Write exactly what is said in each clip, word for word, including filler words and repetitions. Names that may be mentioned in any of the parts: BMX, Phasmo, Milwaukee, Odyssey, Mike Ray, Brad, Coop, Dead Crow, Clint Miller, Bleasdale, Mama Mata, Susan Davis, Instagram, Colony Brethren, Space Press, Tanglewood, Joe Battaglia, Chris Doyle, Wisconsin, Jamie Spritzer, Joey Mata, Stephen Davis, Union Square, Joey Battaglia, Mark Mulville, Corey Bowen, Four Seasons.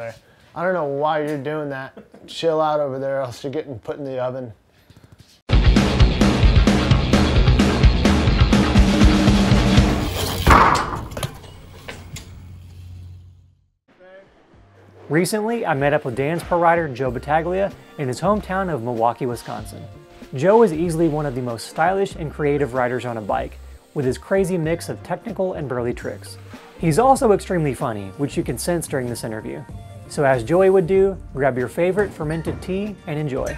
I don't know why you're doing that. Chill out over there, else you're getting put in the oven. Recently, I met up with Dan's pro rider Joe Battaglia in his hometown of Milwaukee, Wisconsin. Joe is easily one of the most stylish and creative riders on a bike, with his crazy mix of technical and burly tricks. He's also extremely funny, which you can sense during this interview. So as Joey would do, grab your favorite fermented tea and enjoy.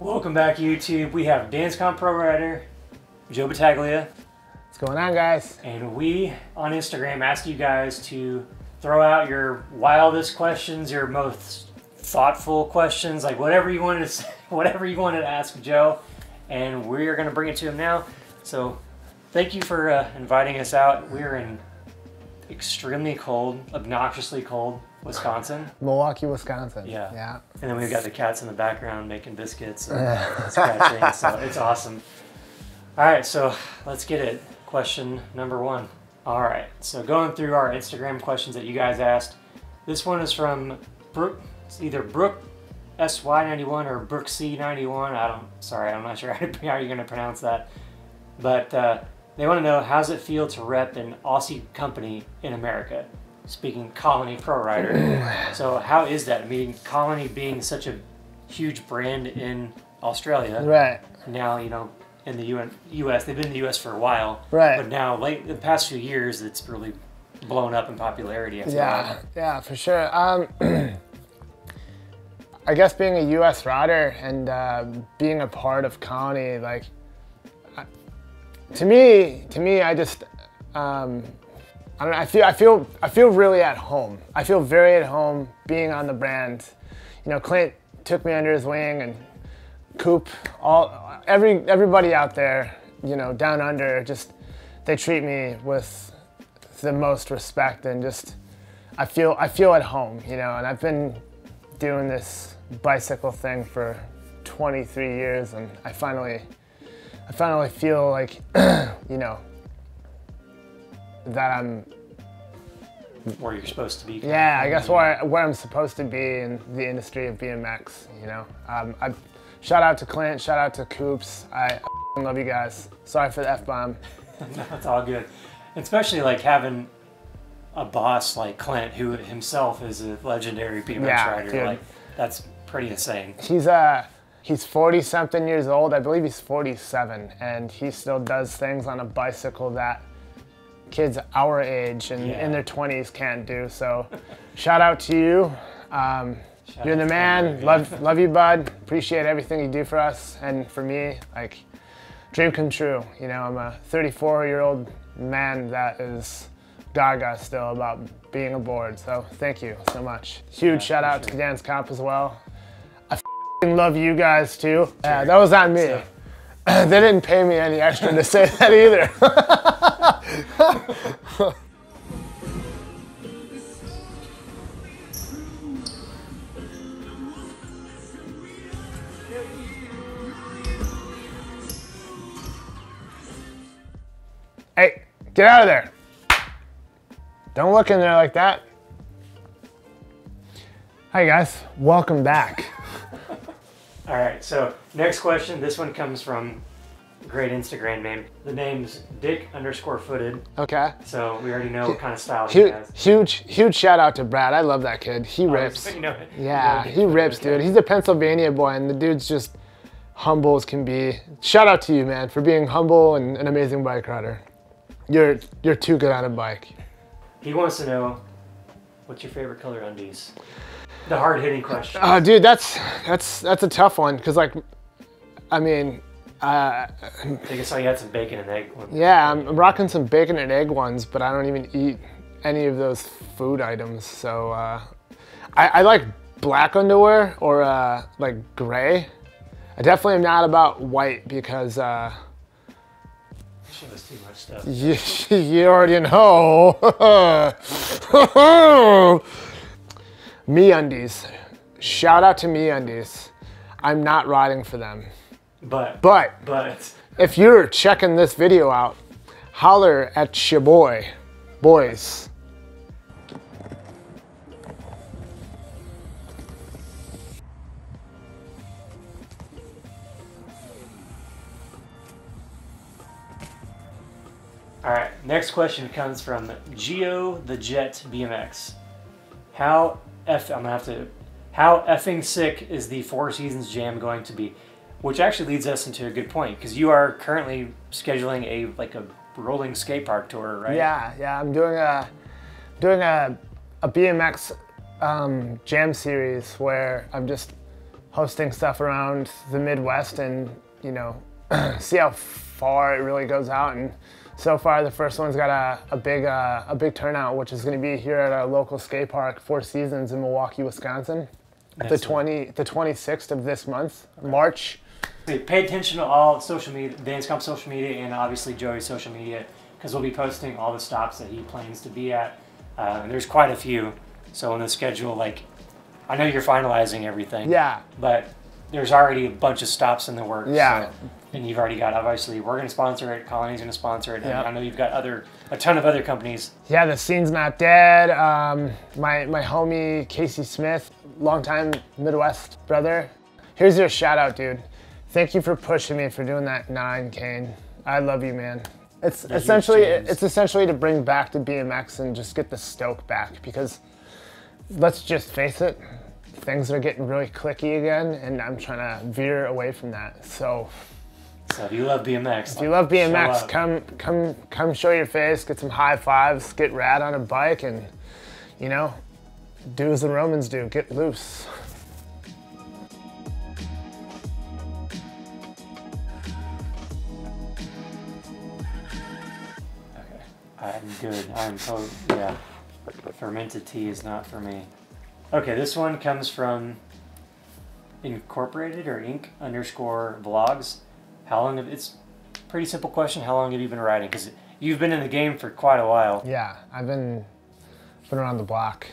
Welcome back, YouTube. We have Dan's Comp pro rider Joe Battaglia. What's going on, guys? And we on Instagram ask you guys to throw out your wildest questions, your most thoughtful questions, like whatever you wanted to say, whatever you wanted to ask Joe, and we're gonna bring it to him now. So thank you for uh, inviting us out. We're in extremely cold, obnoxiously cold Wisconsin. Milwaukee, Wisconsin. Yeah. Yeah. And then we've got the cats in the background making biscuits and that kind of thing, so it's awesome. All right, so let's get it. Question number one. All right, so going through our Instagram questions that you guys asked, this one is from Brooke, it's either Brooke S Y ninety-one or Brooke C ninety-one. I don't, sorry, I'm not sure how, to, how you're gonna pronounce that. But uh, they wanna know, how's it feel to rep an Aussie company in America? Speaking Colony pro rider. So how is that? I mean, Colony being such a huge brand in Australia. Right. Now, you know, in the U S, they've been in the U S for a while, right? But now, like the past few years, it's really blown up in popularity. After yeah, that. yeah, for sure. Um, I guess being a U S rider and uh, being a part of Colony, like I, to me, to me, I just um, I don't know. I feel, I feel, I feel really at home. I feel very at home being on the brand. You know, Clint took me under his wing and Coop, all every everybody out there, you know, down under, just they treat me with the most respect and just I feel I feel at home, you know. And I've been doing this bicycle thing for twenty-three years, and I finally I finally feel like you know that I'm where you're supposed to be. Yeah, I guess where I, where I'm supposed to be in the industry of B M X, you know. Um, I. Shout out to Clint, shout out to Coops. I love you guys. Sorry for the F-bomb. No, it's all good. Especially like having a boss like Clint, who himself is a legendary B M X yeah, rider. Dude. Like that's pretty insane. He's uh, he's forty something years old. I believe he's forty-seven, and he still does things on a bicycle that kids our age and yeah. in their twenties can't do. So shout out to you. Um, Shout You're the man. Love, love you, bud. Appreciate everything you do for us and for me. Like, dream come true. You know, I'm a thirty-four-year-old man that is gaga still about being aboard. So thank you so much. Huge yeah, shout out sure. to Dan's Comp as well. I f***ing love you guys too. Yeah, that was on me. So. They didn't pay me any extra to say that either. Hey, get out of there. Don't look in there like that. Hi guys, welcome back. All right, so next question. This one comes from a great Instagram name. The name's Dick underscore footed. Okay. So we already know what kind of style he has. Huge, huge shout out to Brad. I love that kid. He rips. Oh, you know it. Yeah, you know he rips, dude. He's a Pennsylvania boy and the dude's just humble as can be. Shout out to you, man, for being humble and an amazing bike rider. You're you're too good on a bike. He wants to know, what's your favorite color undies? The hard hitting question. Oh, uh, dude, that's that's that's a tough one because like, I mean, uh, I think I saw you had some bacon and egg ones. Yeah, I'm, I'm rocking some bacon and egg ones, but I don't even eat any of those food items. So uh, I, I like black underwear or uh, like gray. I definitely am not about white because. Uh, Show us too much stuff. You, you already know. MeUndies. Shout out to MeUndies. I'm not riding for them. But. But. But. If you're checking this video out, holler at your boy. Boys. All right, next question comes from Geo the Jet B M X. How f I'm gonna have to. How effing sick is the Four Seasons jam going to be? Which actually leads us into a good point, because you are currently scheduling a like a rolling skate park tour, right? Yeah, yeah. I'm doing a doing a a B M X um, jam series where I'm just hosting stuff around the Midwest and you know see how far it really goes out. And so far, the first one's got a, a big uh, a big turnout, which is going to be here at our local skate park, Four Seasons in Milwaukee, Wisconsin. Excellent. The twenty, the twenty-sixth of this month, March. So pay attention to all social media, Dan's Comp social media, and obviously Joey's social media, because we'll be posting all the stops that he plans to be at. Uh, and there's quite a few. So on the schedule, like, I know you're finalizing everything. Yeah. But there's already a bunch of stops in the works. Yeah. So, and you've already got, obviously, we're going to sponsor it, Colony's going to sponsor it, and yep. I know you've got other, a ton of other companies. Yeah, the scene's not dead. Um, my, my homie, Casey Smith, longtime Midwest brother. Here's your shout out, dude. Thank you for pushing me for doing that nine, Kane. I love you, man. It's There's essentially it's essentially to bring back to B M X and just get the stoke back, because let's just face it, things are getting really clicky again, and I'm trying to veer away from that. So, so if you love B M X, if you love B M X, come come come show your face, get some high fives, get rad on a bike, and you know. Do as the Romans do, get loose. Okay, I'm good. I'm totally, yeah. Fermented tea is not for me. Okay, this one comes from Incorporated or Inc underscore vlogs. How long have, it's a pretty simple question, how long have you been riding? Because you've been in the game for quite a while. Yeah, I've been, been around the block.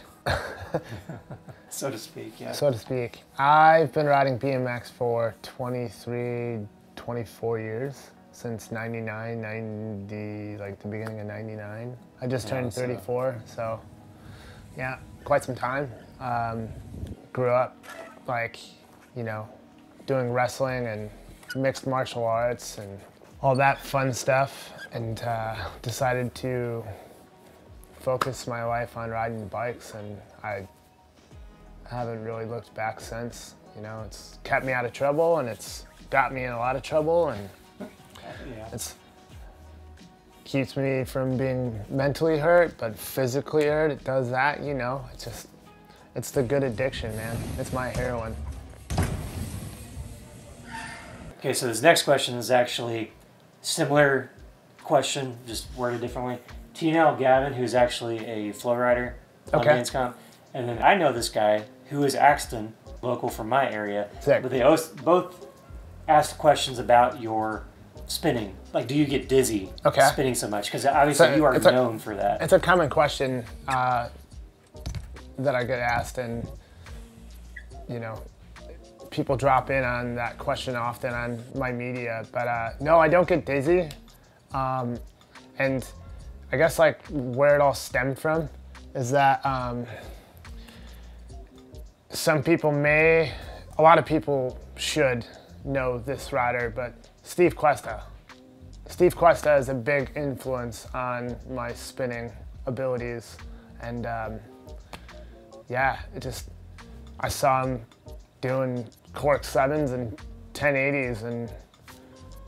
So to speak, yeah. So to speak. I've been riding B M X for twenty-three, twenty-four years, since ninety-nine, ninety, like the beginning of ninety-nine. I just turned yeah, so. thirty-four, so yeah, quite some time. Um, grew up, like, you know, doing wrestling and mixed martial arts and all that fun stuff, and uh, decided to focused my life on riding bikes, and I haven't really looked back since. You know, it's kept me out of trouble, and it's got me in a lot of trouble, and yeah. It's keeps me from being mentally hurt, but physically hurt. It does that, you know. It's just, it's the good addiction, man. It's my heroin. Okay, so this next question is actually similar question, just worded differently. T N L Gavin, who's actually a flow rider on okay. Dan's Comp. And then I know this guy, who is Axton, local from my area. Sick. But they both asked questions about your spinning. Like, do you get dizzy okay. spinning so much? Because obviously so you are known a, for that. It's a common question uh, that I get asked, and, you know, people drop in on that question often on my media. But uh, no, I don't get dizzy. Um, and... I guess like where it all stemmed from is that um, some people may, a lot of people should know this rider, but Steve Cuesta. Steve Cuesta is a big influence on my spinning abilities. And um, yeah, it just, I saw him doing cork sevens and ten eighties, and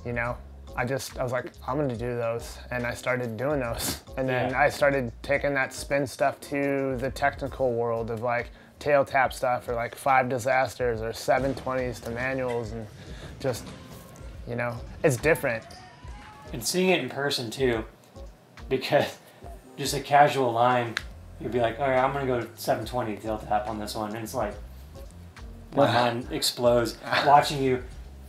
you know, I just, I was like, I'm gonna do those. And I started doing those. And then yeah. I started taking that spin stuff to the technical world of like tail tap stuff, or like five disasters, or seven twenties to manuals, and just, you know, it's different. And seeing it in person too, because just a casual line, you'd be like, all right, I'm gonna go seven twenty tail tap on this one. And it's like, my mind explodes watching you.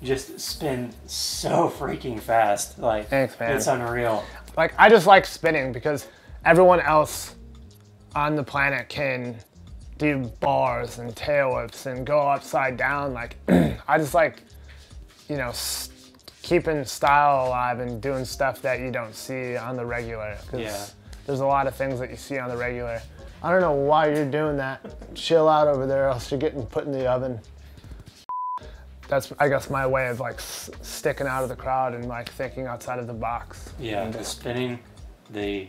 Just spin so freaking fast, like Thanks, man. It's unreal. Like I just like spinning because everyone else on the planet can do bars and tail whips and go upside down. Like I just like, you know, s keeping style alive and doing stuff that you don't see on the regular. Because yeah. there's a lot of things that you see on the regular. I don't know why you're doing that. Chill out over there, else you're getting put in the oven. That's, I guess, my way of like s sticking out of the crowd and like thinking outside of the box. Yeah, and just, the spinning the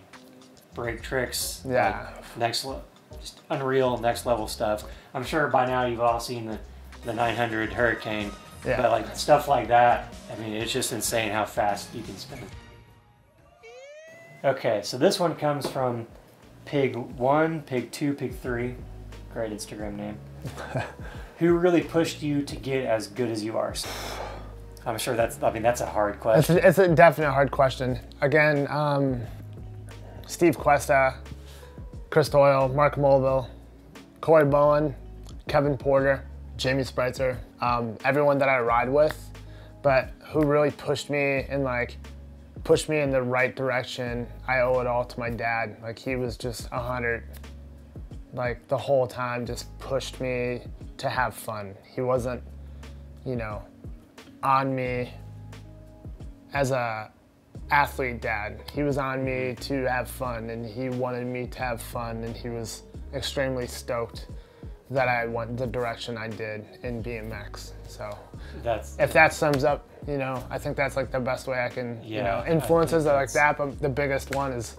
break tricks. Yeah. Like, next level, just unreal next level stuff. I'm sure by now you've all seen the, the nine hundred Hurricane, yeah. But like stuff like that, I mean, it's just insane how fast you can spin. Okay, so this one comes from Pig one, Pig two, Pig three. Great Instagram name. Who really pushed you to get as good as you are? So, I'm sure that's, I mean, that's a hard question. It's a, it's a definite hard question. Again, um, Steve Cuesta, Chris Doyle, Mark Mulville, Corey Bowen, Kevin Porter, Jamie Spritzer, um, everyone that I ride with, but who really pushed me and like pushed me in the right direction, I owe it all to my dad. Like he was just a hundred, like the whole time just pushed me to have fun. He wasn't, you know, on me as a athlete dad. He was on me to have fun and he wanted me to have fun and he was extremely stoked that I went the direction I did in B M X. So that's, if that sums up, you know, I think that's like the best way I can, yeah, you know, influences are like that, but the biggest one is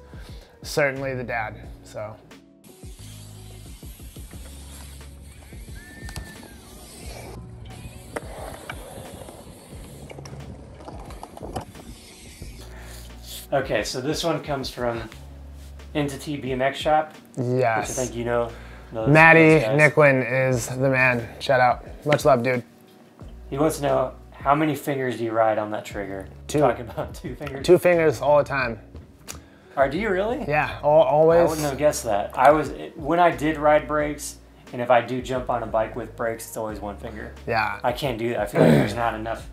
certainly the dad, so. Okay, so this one comes from Entity B M X Shop. Yes. Which I think you know. Those, Maddie those Nicklin is the man. Shout out. Much love, dude. He wants to know, how many fingers do you ride on that trigger? Two. Talking about two fingers. Two fingers all the time. Are, do you really? Yeah, all, always. I wouldn't have guessed that. I was, when I did ride brakes, and if I do jump on a bike with brakes, it's always one finger. Yeah. I can't do that. I feel like there's not enough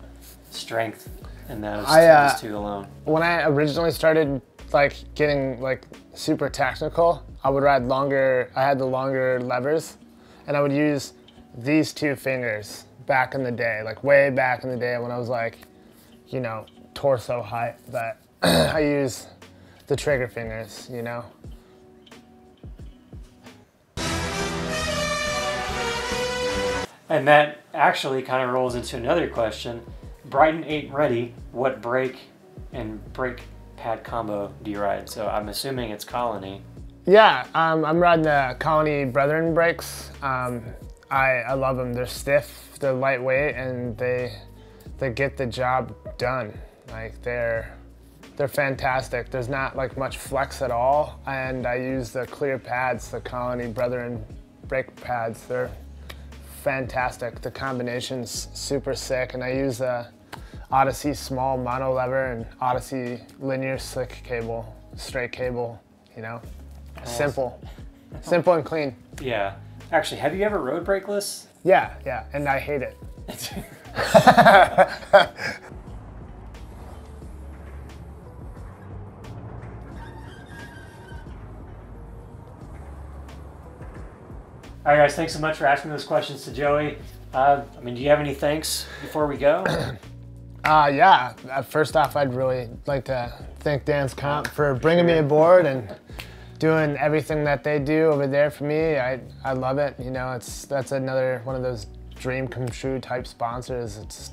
strength. And those I, uh, those two alone. When I originally started like getting like super technical, I would ride longer, I had the longer levers and I would use these two fingers back in the day, like way back in the day when I was like, you know, torso height, but I use the trigger fingers, you know? And that actually kind of rolls into another question. Brighton ain't ready. What brake and brake pad combo do you ride? So I'm assuming it's Colony. Yeah, um, I'm riding the Colony Brethren brakes. Um, I, I love them. They're stiff, they're lightweight, and they they get the job done. Like they're they're fantastic. There's not like much flex at all, and I use the clear pads, the Colony Brethren brake pads. They're fantastic. The combination's super sick, and I use a Odyssey small mono lever and Odyssey linear slick cable, straight cable, you know, simple, simple and clean. Yeah. Actually, have you ever rode brakeless? Yeah, yeah, and I hate it. All right, guys, thanks so much for asking those questions to Joey. Uh, I mean, do you have any thanks before we go? Uh, yeah, uh, first off, I'd really like to thank Dan's Comp for bringing me aboard and doing everything that they do over there for me. I, I love it, you know, it's, that's another one of those dream come true type sponsors. It's,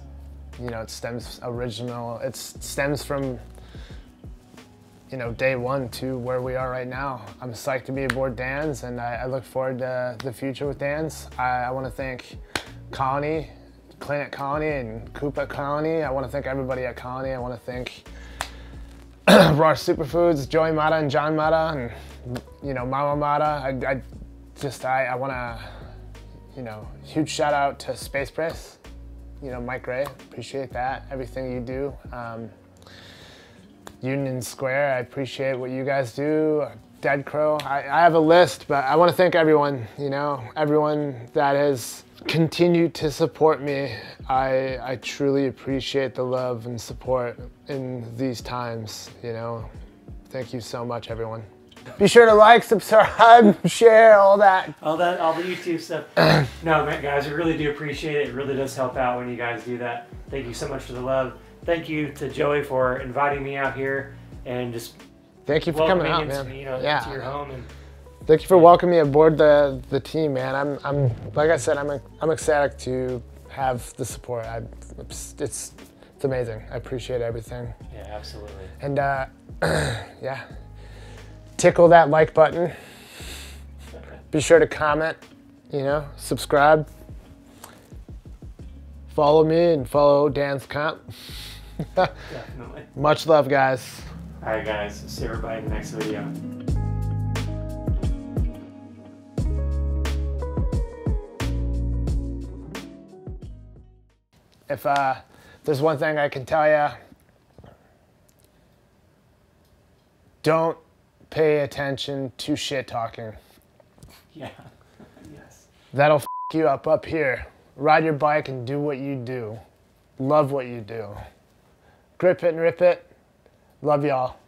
you know, it stems original, it stems from, you know, day one to where we are right now. I'm psyched to be aboard Dan's and I, I look forward to the future with Dan's. I, I want to thank Colony, Clint at Colony and Coop at Colony. I want to thank everybody at Colony. I want to thank Raw Superfoods, Joey Mata and John Mata, and you know, Mama Mata. I, I just, I, I want to, you know, huge shout out to Space Press. You know, Mike Ray, appreciate that, everything you do. Um, Union Square, I appreciate what you guys do. Dead Crow, I, I have a list, but I want to thank everyone, you know, everyone that has continue to support me. I, I truly appreciate the love and support in these times, you know. Thank you so much, everyone. Be sure to like, subscribe, share, all that. All that, all the YouTube stuff. No, man, guys, we really do appreciate it. It really does help out when you guys do that. Thank you so much for the love. Thank you to Joey for inviting me out here and just thank you for coming out, man. Me, you know, yeah. Into your home and thank you for welcoming me aboard the, the team, man. I'm, I'm, like I said, I'm, I'm ecstatic to have the support. I, it's, it's amazing. I appreciate everything. Yeah, absolutely. And uh, yeah, tickle that like button. Be sure to comment, you know, subscribe. Follow me and follow Dan's Comp. Definitely. Much love, guys. All right, guys. See everybody in the next video. If uh, there's one thing I can tell you, don't pay attention to shit talking. Yeah, yes. That'll f you up up here. Ride your bike and do what you do. Love what you do. Grip it and rip it. Love y'all.